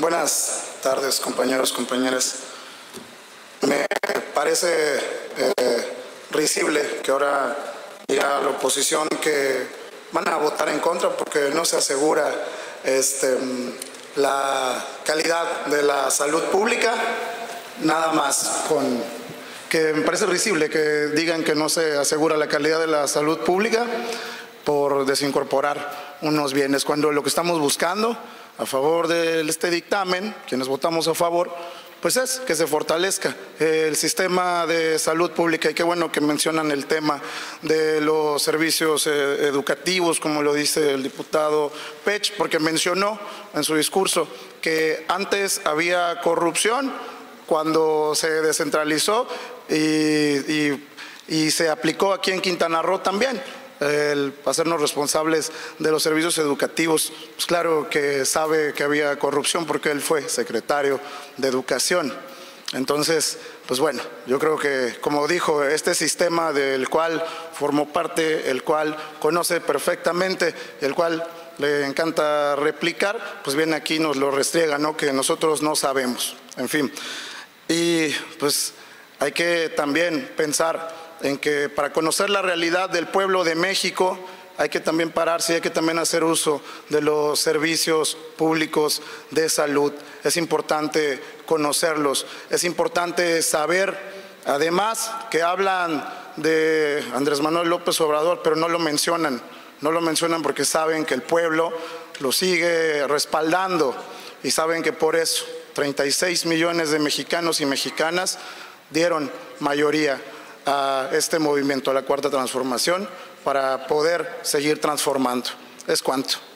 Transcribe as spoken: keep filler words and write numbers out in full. Buenas tardes, compañeros, compañeras. Me parece eh, risible que ahora diga la oposición que van a votar en contra porque no se asegura este, la calidad de la salud pública, nada más con... que me parece risible que digan que no se asegura la calidad de la salud pública por desincorporar unos bienes, cuando lo que estamos buscando a favor de este dictamen, quienes votamos a favor, pues es que se fortalezca el sistema de salud pública. Y qué bueno que mencionan el tema de los servicios educativos, como lo dice el diputado Pech, porque mencionó en su discurso que antes había corrupción cuando se descentralizó y, y, y se aplicó aquí en Quintana Roo también el hacernos responsables de los servicios educativos. Pues claro que sabe que había corrupción porque él fue secretario de Educación. Entonces, pues bueno, yo creo que, como dijo, este sistema del cual formó parte, el cual conoce perfectamente, el cual le encanta replicar, pues viene aquí y nos lo restriega, ¿no? Que nosotros no sabemos, en fin. Y pues hay que también pensar en que para conocer la realidad del pueblo de México hay que también pararse y hay que también hacer uso de los servicios públicos de salud. Es importante conocerlos, es importante saber, además, que hablan de Andrés Manuel López Obrador, pero no lo mencionan, no lo mencionan porque saben que el pueblo lo sigue respaldando y saben que por eso treinta y seis millones de mexicanos y mexicanas dieron mayoría a este movimiento, a la Cuarta Transformación, para poder seguir transformando. Es cuanto.